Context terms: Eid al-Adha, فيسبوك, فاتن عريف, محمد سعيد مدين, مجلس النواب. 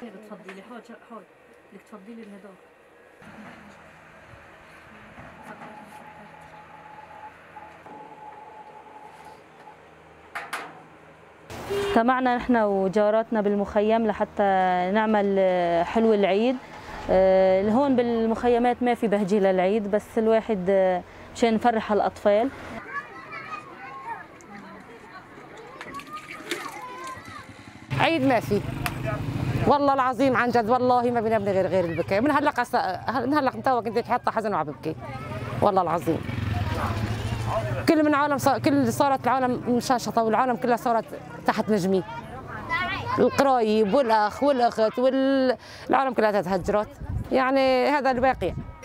طيب تفضلي حوض بدك تفضلي الهدوء. اجتمعنا نحن وجاراتنا بالمخيم لحتى نعمل حلو العيد. هون بالمخيمات ما في بهجة للعيد، بس الواحد مشان نفرح الأطفال. عيد ما في والله العظيم، عن جد والله ما بنبني غير البكاء. من هلا متوقع كنت حاطه حزن وعم ببكي والله العظيم. كل من عالم كل صارت العالم مشاشطه، والعالم كلها صارت تحت نجمي. القرايب والاخ والاخت والعالم كلها تهجرت، يعني هذا الواقع.